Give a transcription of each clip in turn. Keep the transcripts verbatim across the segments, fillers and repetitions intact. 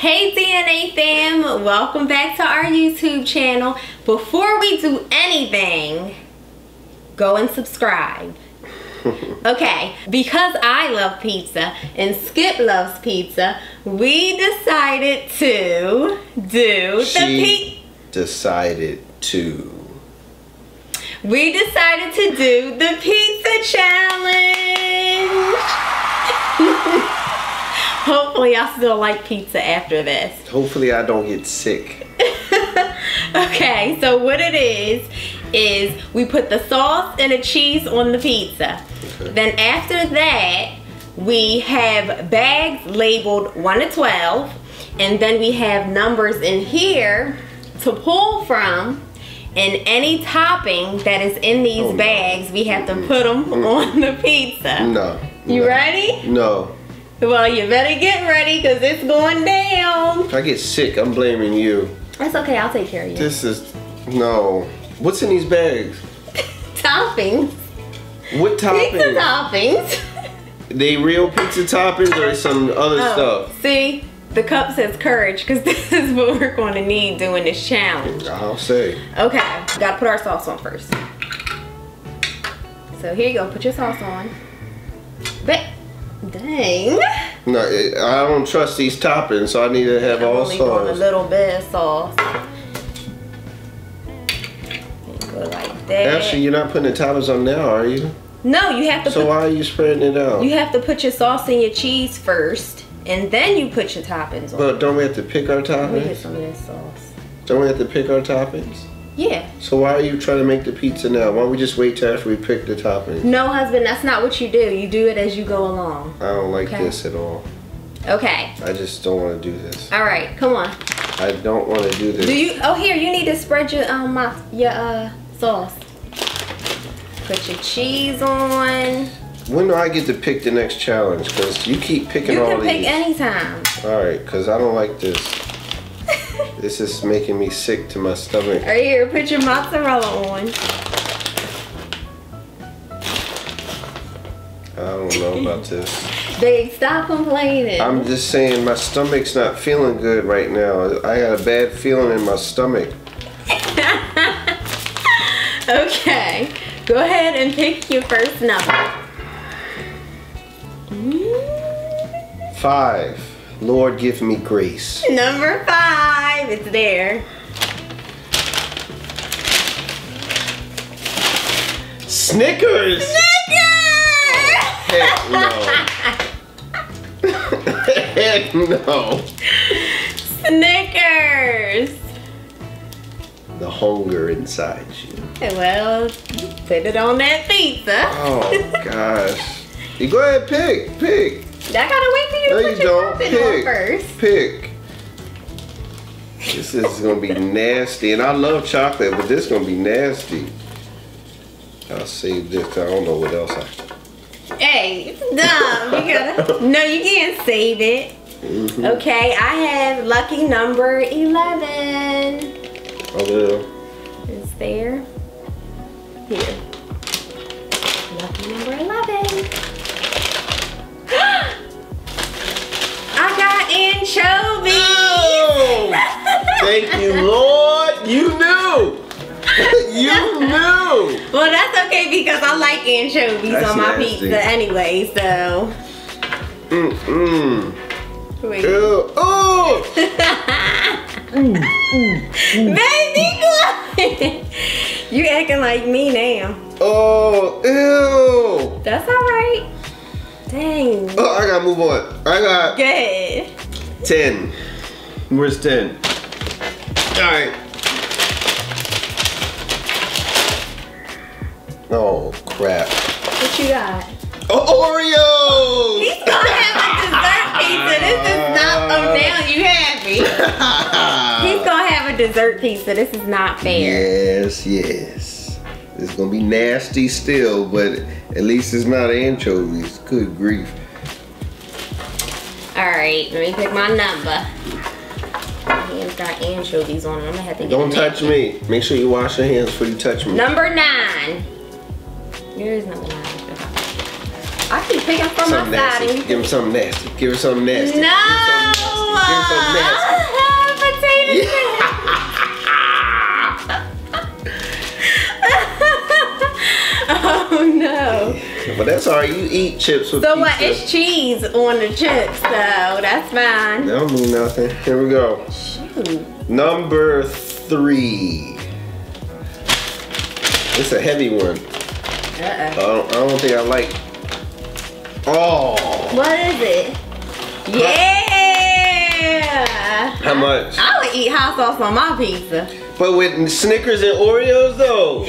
Hey D N A fam, welcome back to our YouTube channel. Before we do anything, go and subscribe. Okay, because I love pizza and Skip loves pizza, we decided to do she the pizza. decided to. We decided to do the pizza challenge. Hopefully I still like pizza after this. Hopefully I don't get sick. Okay, so what it is, is we put the sauce and the cheese on the pizza. Okay. Then after that, we have bags labeled one to twelve. And then we have numbers in here to pull from. And any topping that is in these oh, no. bags, we have to put them mm-hmm. on the pizza. No. You no. ready? No. Well, you better get ready, because it's going down. If I get sick, I'm blaming you. That's okay, I'll take care of you. This is... no. What's in these bags? Toppings. What toppings? Pizza toppings. They real pizza toppings or some other oh, stuff? See? The cup says courage, because this is what we're going to need doing this challenge. I'll say. Okay, we got to put our sauce on first. So here you go, put your sauce on. But dang. No, I don't trust these toppings, so I need to have I'm all only sauce. Doing a little bit of sauce. Go like that. Actually, you're not putting the toppings on now, are you? No, you have to. So put, why are you spreading it out? You have to put your sauce and your cheese first, and then you put your toppings on. But don't we have to pick our toppings? Let me get some of this sauce. Don't we have to pick our toppings? Yeah. So why are you trying to make the pizza now? Why don't we just wait till after we pick the toppings? No, husband, that's not what you do. You do it as you go along. I don't like okay? this at all. Okay. I just don't want to do this. All right, come on. I don't want to do this. Do you? Oh, here, you need to spread your um my, your uh sauce. Put your cheese on. When do I get to pick the next challenge? Because you keep picking all these. You can pick anytime. All right, because I don't like this. This is making me sick to my stomach. Right here, put your mozzarella on. I don't know about this. Babe, stop complaining. I'm just saying my stomach's not feeling good right now. I got a bad feeling in my stomach. Okay, go ahead and pick your first number. Five. Lord, give me grace. Number five, it's there. Snickers! Snickers! Oh, heck no. Heck no. Snickers! The hunger inside you. Well, put it on that pizza. Oh, gosh. You go ahead, pick, pick. I gotta wait till you no, put you your topping on first. Pick. This is gonna be nasty, and I love chocolate, but this is gonna be nasty. I'll save this. I don't know what else I. Hey, it's dumb. You gotta. No, you can't save it. Mm-hmm. Okay, I have lucky number eleven. Oh, yeah. It's there. Here. Lucky number eleven. I got anchovies! Oh, thank you, Lord! You knew! You knew! Well, that's okay because I like anchovies that's on my nasty. pizza anyway, so. Mm-mm. Ew. Oh! mm, mm, mm. Baby, you acting like me now. Oh, ew! That's alright. Dang. Oh, I gotta move on. I got Good. ten. Where's ten? Alright. Oh, crap. What you got? Oh, Oreo! He's gonna have a dessert pizza. This is not... Oh, now you happy. He's gonna have a dessert pizza. This is not fair. Yes, yes. It's gonna be nasty still, but at least it's not anchovies. Good grief. Alright, let me pick my number. My hands got anchovies on them. I'm gonna have to get Don't touch me. Make sure you wash your hands before you touch me. Number nine. There is number nine. I keep picking from my side. Give him something nasty. Give him something nasty. No! Give him something nasty. But that's all right. You eat chips with so pizza. So what? It's cheese on the chips, so that's fine. That don't mean nothing. Here we go. Shoot. Number three. It's a heavy one. Uh-uh. I don't, I don't think I like. Oh. What is it? Yeah. How much? I would eat hot sauce on my pizza. But with Snickers and Oreos though.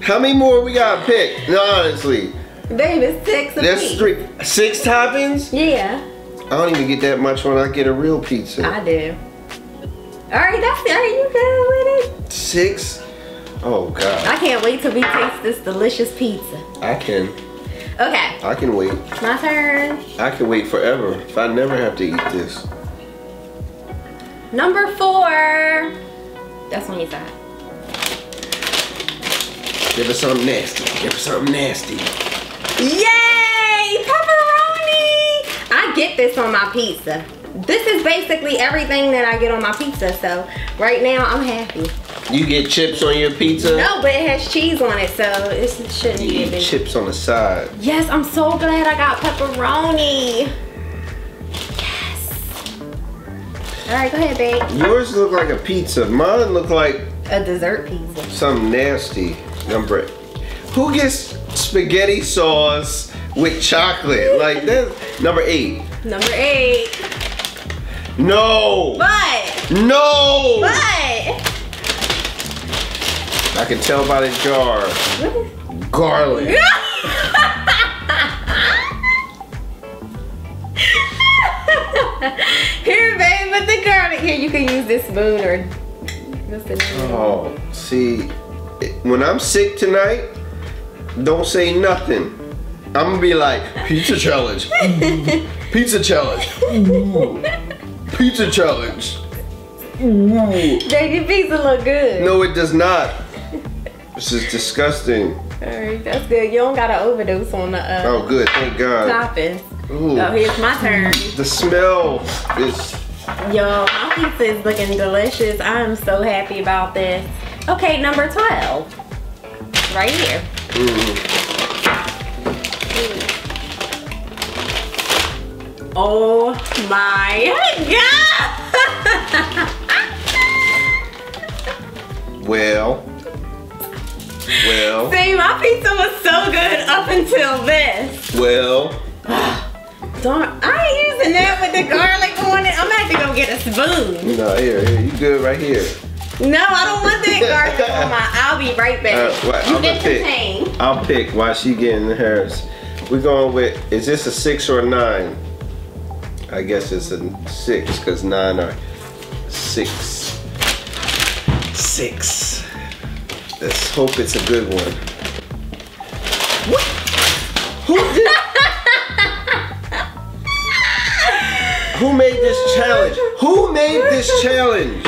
How many more we gotta pick? No, honestly. Baby, six a That's three. Six toppings? Yeah. I don't even get that much when I get a real pizza. I do. Alright, that's it. Are you good with it? Six? Oh god. I can't wait till we taste this delicious pizza. I can. Okay. I can wait. My turn. I can wait forever if I never have to eat this. Number four. That's when you thought. Give us something nasty. Give us something nasty. Yay! Pepperoni! I get this on my pizza. This is basically everything that I get on my pizza, so right now I'm happy. You get chips on your pizza? No, but it has cheese on it, so it's, it shouldn't be a big. You eat chips on the side. Yes, I'm so glad I got pepperoni. Yes. All right, go ahead, babe. Yours look like a pizza. Mine look like a dessert pizza. Something nasty. Number. Who gets spaghetti sauce with chocolate? Like that's number eight. Number eight. No. But. No. But. I can tell by the jar. Garlic. Here, babe, with the garlic. Here, you can use this spoon or. Oh, see. When I'm sick tonight, don't say nothing. I'm gonna be like, pizza challenge, pizza challenge, pizza challenge. Baby, your pizza look good. No, it does not. This is disgusting. All right, that's good. You don't gotta overdose on the uh, oh, good, thank God. Toppings. Ooh. So here's my turn. The smell is. Yo, my pizza is looking delicious. I am so happy about this. Okay, number twelve. Right here. Mm. Mm. Oh my god! Well. Well. See, my pizza was so good up until this. Well. Darn, I ain't using that with the garlic on it. I'm gonna have to go get a spoon. No, here, here. You good right here. No, I don't want that garlic on my. I'll be right back. Uh, well, you I'm get the pain. I'll pick while she getting hers. We're going with, is this a six or a nine? I guess it's a six because nine are six. Six. Let's hope it's a good one. What? Who did? Who made this challenge? Who made this challenge?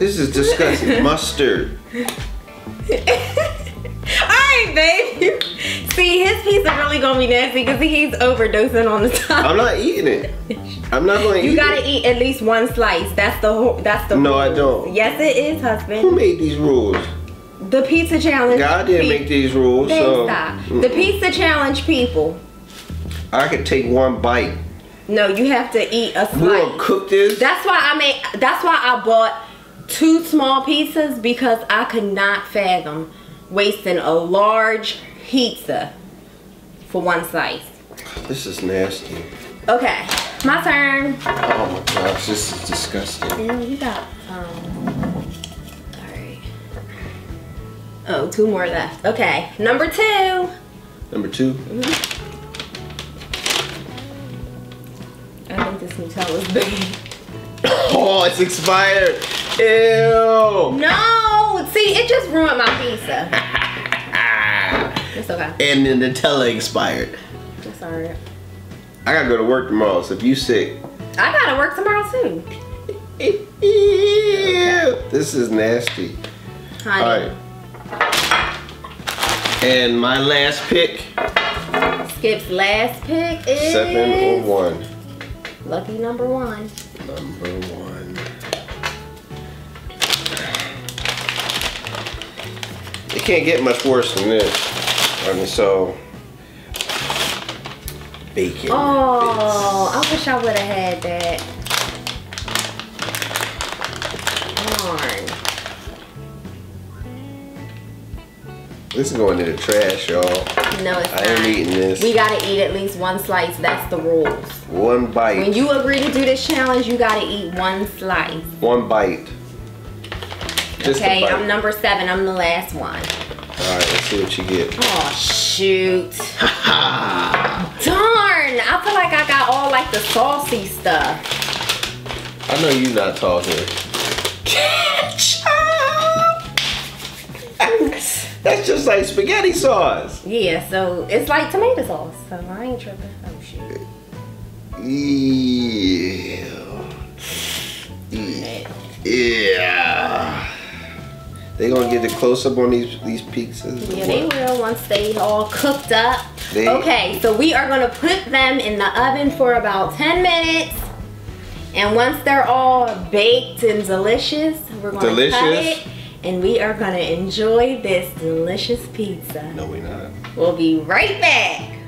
This is disgusting. Mustard. Alright, babe. See, his pizza really gonna be nasty because he's overdosing on the top. I'm not eating it. I'm not gonna eat it. You gotta eat at least one slice. That's the whole that's the No, rules. I don't. Yes it is, husband. Who made these rules? The pizza challenge. God didn't make these rules. They so stop. The pizza challenge people. I could take one bite. No, you have to eat a slice. You gonna cook this? That's why I made that's why I bought two small pizzas because I could not fathom wasting a large pizza for one slice. This is nasty. Okay, my turn. Oh my gosh, this is disgusting. Yeah, you got um sorry. Oh, two more left. Okay, number two. Number two? Mm-hmm. I think this Nutella's big. Oh, it's expired. Ew. No, see, it just ruined my pizza. It's okay. And then the Nutella expired. That's alright. I gotta go to work tomorrow, so if you sick. I gotta work tomorrow soon. Ew. Okay. This is nasty. Alright. And my last pick. Skip's last pick is seven or one. Lucky number one. Number one. It can't get much worse than this. And so, bacon. Oh, bits. I wish I would have had that. This is going to the trash, y'all. No, it's not. I ain't eating this. We gotta eat at least one slice. That's the rules. One bite. When you agree to do this challenge, you gotta eat one slice. One bite. Just okay, bite. I'm number seven. I'm the last one. All right, let's see what you get. Oh shoot! Darn! I feel like I got all like the saucy stuff. I know you're not talking. Ketchup. That's just like spaghetti sauce. Yeah, so it's like tomato sauce. So I ain't tripping. Oh shit. Yeah. Yeah. They gonna get the close up on these these pizzas. Yeah, they will once they all cooked up. They, okay, so we are gonna put them in the oven for about ten minutes, and once they're all baked and delicious, we're gonna delicious. cut it. And we are gonna enjoy this delicious pizza. No, we're not. We'll be right back.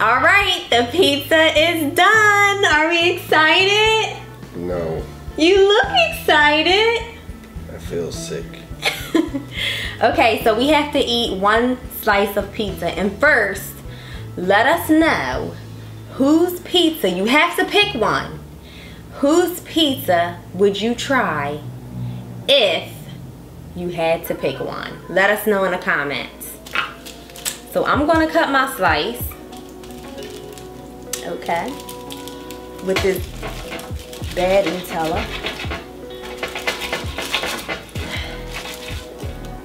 All right, the pizza is done. Are we excited? No. You look excited. Feel sick. Okay, so we have to eat one slice of pizza, and first let us know whose pizza, you have to pick one, whose pizza would you try if you had to pick one? Let us know in the comments. So I'm gonna cut my slice, okay, with this bad Nutella.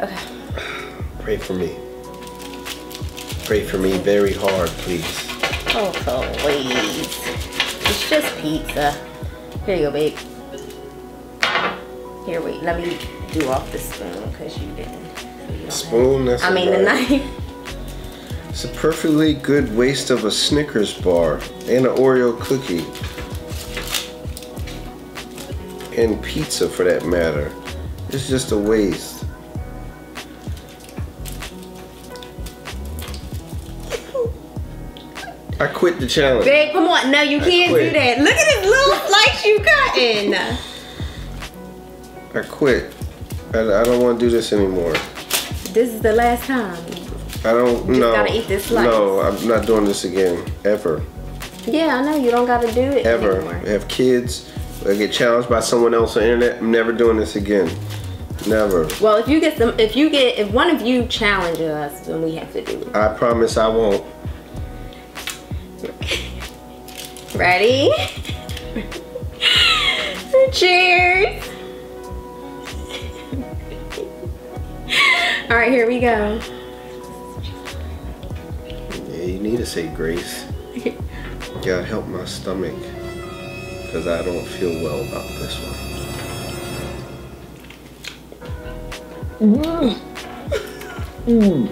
Okay. Pray for me. Pray for me very hard, please. Oh, please. It's just pizza. Here you go, babe. Here, wait. Let me do off the spoon because you didn't. You spoon? That's I mean, right. The knife. It's a perfectly good waste of a Snickers bar and an Oreo cookie. And pizza, for that matter. It's just a waste. I quit the challenge. Babe, come on. No, you can't do that. Look at this little slice you cutting. I quit. I, I don't want to do this anymore. This is the last time. I don't know. You no, gotta eat this slice. No, I'm not doing this again. Ever. Yeah, I know. You don't gotta do it ever. Anymore. I have kids. I get challenged by someone else on the internet. I'm never doing this again. Never. Well, if you get some, if you get, if one of you challenges us, then we have to do it. I promise I won't. Ready? Cheers! All right, here we go. Yeah, you need to say grace. God help my stomach, because I don't feel well about this one. Mmm. Mmm.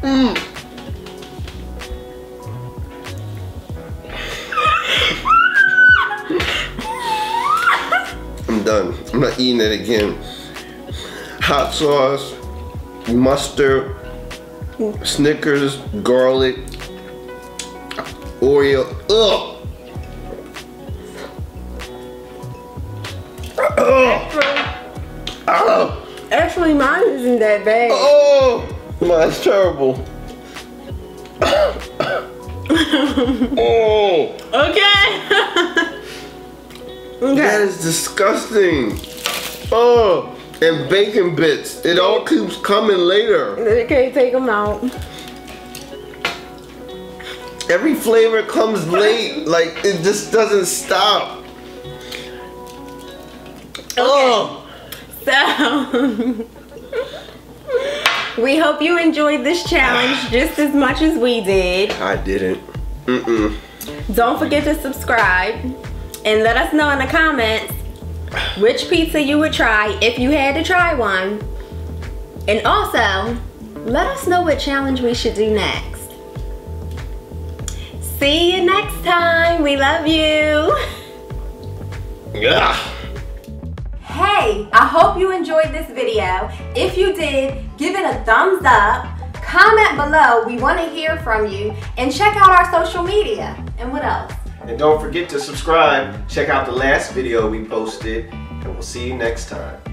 Mmm. Done. I'm not eating it again. Hot sauce, mustard, Snickers, garlic, Oreo. Ugh. Actually, uh. actually mine isn't that bad. Oh, mine's terrible. Oh. Okay. Okay. That is disgusting. Oh, and bacon bits. It all keeps coming later. You can't take them out. Every flavor comes late. Like, it just doesn't stop. Okay. Oh. So, we hope you enjoyed this challenge just as much as we did. I didn't. Mm-mm. Don't forget to subscribe. And let us know in the comments which pizza you would try if you had to try one. And also, let us know what challenge we should do next. See you next time. We love you. Yeah. Hey, I hope you enjoyed this video. If you did, give it a thumbs up, comment below, we want to hear from you, and check out our social media. And what else? And don't forget to subscribe, check out the last video we posted, and we'll see you next time.